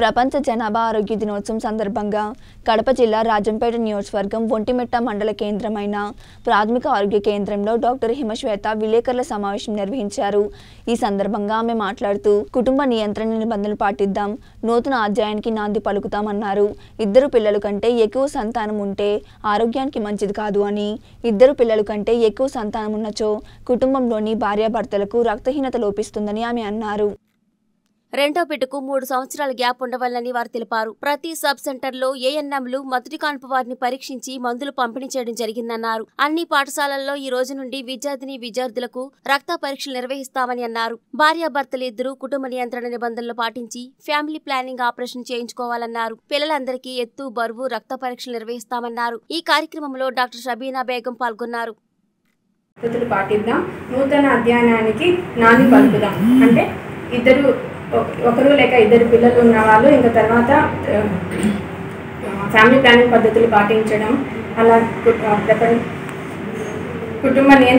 ప్రపంచ జనాభా ఆరోగ్య దినోత్సవం సందర్భంగా కడప జిల్లా రాజంపేట నియోజకవర్గం ఒంటిమిట్ట మండల కేంద్రమైన ప్రాథమిక ఆరోగ్య కేంద్రంలో డాక్టర్ హిమశ్వేత విలేకరుల సమావేశం నిర్వహించారు। ఈ సందర్భంగా ఆమె మాట్లాడుతూ కుటుంబ నియంత్రణ నిబంధనలు పాటిద్దాం, నూతన అధ్యాయానికి నాంది పలుకుతామన్నారు। ఇద్దరు పిల్లల కంటే ఎక్కువ సంతానం ఉంటే ఆరోగ్యానికి మంచిది కాదు అని, ఇద్దరు పిల్లల కంటే ఎక్కువ సంతానం ఉన్నచో కుటుంబంలోని భార్యాభర్తలకు రక్తహీనత లోపిస్తుందని ఆమె అన్నారు। రెండో బిడ్డకు 3 సంవత్సరాల గ్యాప్ ఉండవాలని వారు తెలిపారు। ప్రతి సబ్ సెంటర్ లో ఏఎన్ఎంలు మొదటి కాన్పు వారిని పరీక్షించి మందులు పంపిణీ చేయడం జరిగిందన్నారు। అన్ని పాఠశాలల్లో ఈ రోజు నుండి విద్యార్థిని విద్యార్థులకు రక్త పరీక్షలు నిర్వహిస్తామని అన్నారు। భార్యాభర్తలు ఇద్దరు కుటుంబ నియంత్రణ నిబంధనలు పాటించి ఫ్యామిలీ ప్లానింగ్ ఆపరేషన్ చేయించుకోవాలన్నారు। పిల్లలందరికీ ఎత్తు, బరువు, రక్త పరీక్షలు నిర్వహిస్తామన్నారు। ఈ కార్యక్రమంలో డాక్టర్ షబీనా బేగం పాల్గొన్నారు। పాటిద్దాం, నూతన అధ్యయనానికి నాంది పలుకుదాం అంటే ఇద్దరు పిల్లలు ఉన్నవాళ్ళు ఇంకా తర్వాత ఫ్యామిలీ ప్లానింగ్ పద్ధతులు పాటించడం, అలా కుటుంబ నియంత్రణ